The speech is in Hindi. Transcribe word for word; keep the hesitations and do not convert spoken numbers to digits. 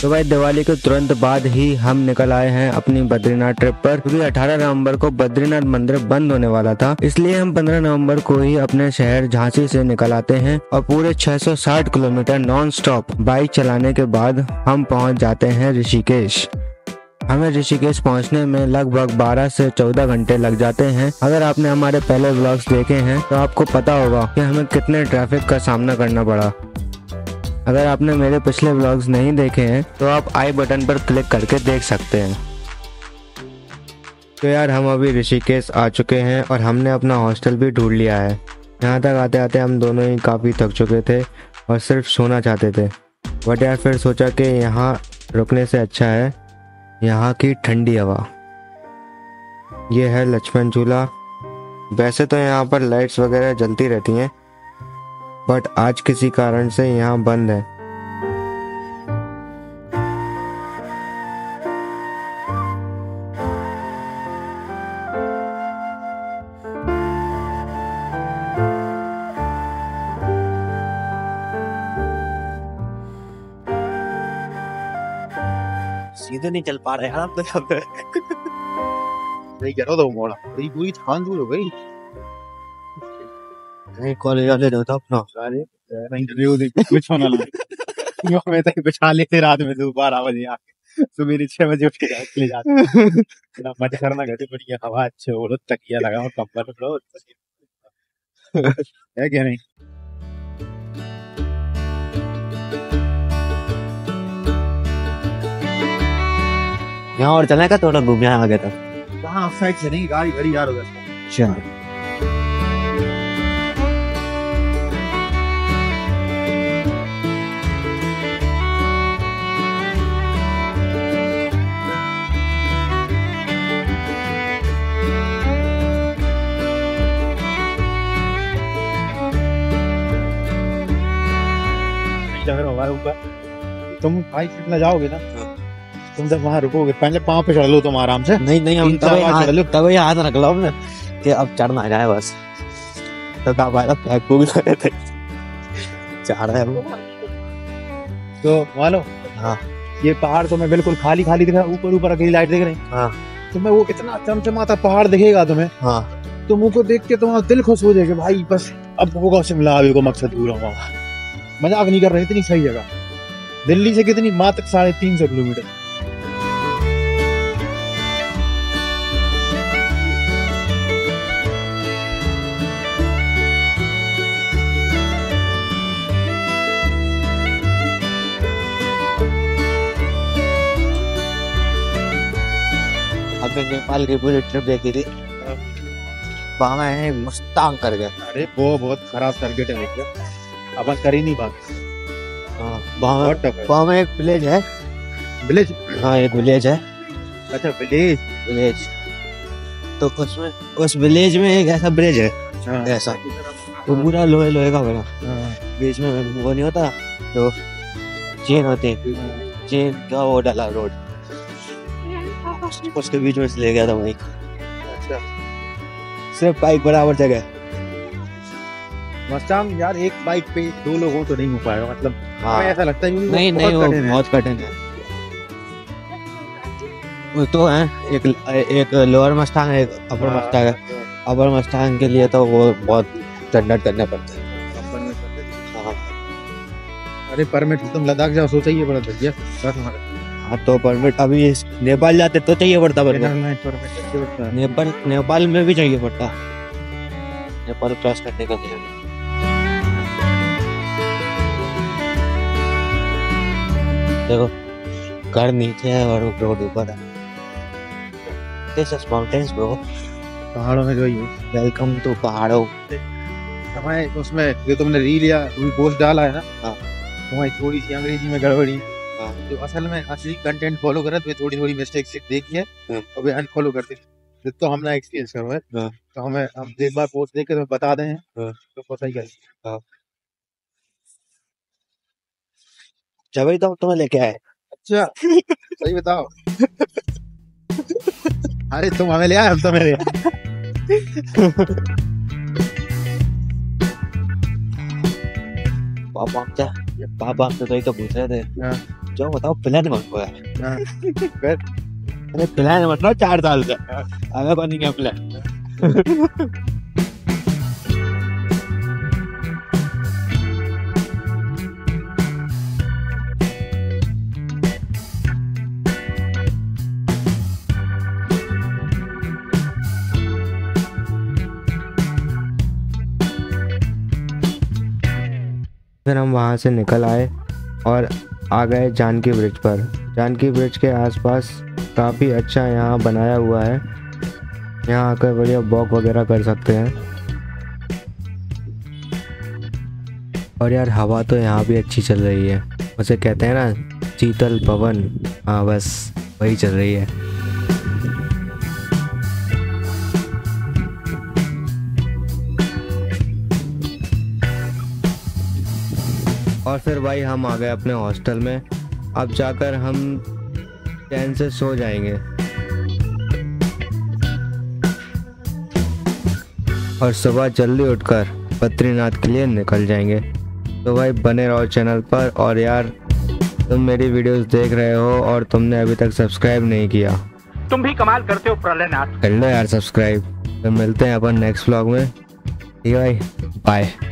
तो भाई दिवाली के तुरंत बाद ही हम निकल आए हैं अपनी बद्रीनाथ ट्रिप पर, क्योंकि अठारह नवंबर को बद्रीनाथ मंदिर बंद होने वाला था, इसलिए हम पंद्रह नवंबर को ही अपने शहर झांसी से निकल आते हैं और पूरे छह सौ साठ किलोमीटर नॉन स्टॉप बाइक चलाने के बाद हम पहुंच जाते हैं ऋषिकेश। हमें ऋषिकेश पहुंचने में लगभग बारह से चौदह घंटे लग जाते हैं। अगर आपने हमारे पहले व्लॉग्स देखे हैं तो आपको पता होगा कि हमें कितने ट्रैफिक का सामना करना पड़ा। अगर आपने मेरे पिछले व्लॉग्स नहीं देखे हैं तो आप आई बटन पर क्लिक करके देख सकते हैं। तो यार हम अभी ऋषिकेश आ चुके हैं और हमने अपना हॉस्टल भी ढूंढ लिया है। यहाँ तक आते आते हम दोनों ही काफ़ी थक चुके थे और सिर्फ सोना चाहते थे, बट यार फिर सोचा कि यहाँ रुकने से अच्छा है यहाँ की ठंडी हवा। ये है लक्ष्मण झूला। वैसे तो यहाँ पर लाइट्स वगैरह जलती रहती हैं, बट आज किसी कारण से यहाँ बंद है। सीधे नहीं चल पा रहे हम तो। अब करो तो मोड़ा पूरी पूरी थान दूर हो गई। नहीं कॉलेज वाले रहता अपना सारे इंटरव्यू देख कुछ होना लगा। यो मैं तक बिछा लेते रात में दोबारा बजे आके सुबह छह बजे उठ के चले जाते। इतना मत करना कहते बढ़िया हवा अच्छे ओढ़ो तकिया लगाओ कंबल लो है क्या नहीं। यहाँ और चलने का थोड़ा घूम यहाँ आ गया था। कहाँ साइड से नहीं गाड़ी घड़ी यार उधर। अच्छा हमारे ऊपर तुम भाई कितना जाओगे ना तुम जब वहाँ रुकोगे पहले पाँव पे चढ़ लो तुम आराम से। नहीं नहीं हम तब हाथ तब हाथ रख लो हमने कि अब चढ़ना जाए बस। तो तब आया पैक को भी लगे थे चढ़ रहे हम तो मानो। हाँ ये पहाड़ तो मैं बिल्कुल खाली खाली दिख रहा है, ऊपर ऊपर अकेली लाइट दिख रही। हाँ तुम्हें वो कितना चमचमाता पहाड़ दिखेगा तुम्हें। हाँ तुम उनको देख के तुम्हारा दिल खुश हो जाएगा भाई बस अब होगा शिमला, अभी को मकसद पूरा हुआ। मजाक नहीं कर रहे, इतनी सही जगह दिल्ली से कितनी मात्र साढ़े तीन सौ किलोमीटर। नेपाल की पूरी ट्रिप देखी थी मुस्तांग कर गए। अरे वो बहुत खराब टारगेट है अपन कर ही नहीं बात। एक विलेज है विलेज। हाँ एक विलेज है। अच्छा विलेज विलेज तो कुछ में उस विलेज में एक ऐसा ब्रिज है। हाँ। ऐसा वो पूरा लोहे लोहे का बना। हाँ। बीच में वो नहीं होता तो चेन होती है, चेन का वो डाला रोड उसके बीच में ले गया था वही। अच्छा सिर्फ बाइक बराबर जगह मस्तांग यार एक बाइक पे दो लोग हो तो नहीं हो पाएगा मतलब। हाँ। ऐसा लगता है नहीं नहीं वो बहुत कठिन है वो तो है। एक एक लोअर मस्तांग है, एक अपर मस्तांग है। अपर मस्तांग के लिए तो वो बहुत स्टैंडर्ड करना पड़ता है। अरे परमिट तुम लद्दाख जाओ सोचा ही बड़ा भैया। तो परमिट अभी नेपाल जाते तो चाहिए पड़ता है। नेपाल नेपाल में भी चाहिए पड़ता नेपाल क्रॉस करने का। देखो घर नीचे है और रोड ऊपर है। दिस इज माउंटेन्स ब्रो, पहाड़ों में जो ये वेलकम टू पहाड़ों। समय उसमें जो तुमने रील या पोस्ट डाला है ना। हाँ वही थोड़ी सी अंग्रेजी में गड़बड़ी जो असल में असली कंटेंट फॉलो करत वे थोड़ी थोड़ी मिस्टेक्स देखी है और वे अनफॉलो करते हैं। तो हमने एक्सपीरियंस करो है तो हमें हम एक बार पोस्ट देख के तुम्हें बता दें तो पता ही कर। जब तो तुम्हें लेके आए। अच्छा सही बताओ। अरे तुम हमें ले आए हम तो मेरे पापा आपसे तो ही तो पूछ रहे थे, जो बताओ प्लान मंगवा है। अरे प्लान मतलब चार साल का आगे बन गया प्लान। फिर हम वहाँ से निकल आए और आ गए जानकी ब्रिज पर। जानकी ब्रिज के आसपास काफ़ी अच्छा यहाँ बनाया हुआ है, यहाँ आकर बढ़िया वॉक वगैरह कर सकते हैं। और यार हवा तो यहाँ भी अच्छी चल रही है, उसे कहते हैं ना शीतल पवन, हाँ बस वही चल रही है। और फिर भाई हम आ गए अपने हॉस्टल में, अब जाकर हम चैन से सो जाएंगे। और सुबह जल्दी उठकर बद्रीनाथ के लिए निकल जाएंगे। तो भाई बने रहो चैनल पर। और यार तुम मेरी वीडियोस देख रहे हो और तुमने अभी तक सब्सक्राइब नहीं किया, तुम भी कमाल करते हो प्रलयनाथ, कर लो यार सब्सक्राइब। तो मिलते हैं अपन नेक्स्ट व्लॉग में, ठीक है भाई, बाय।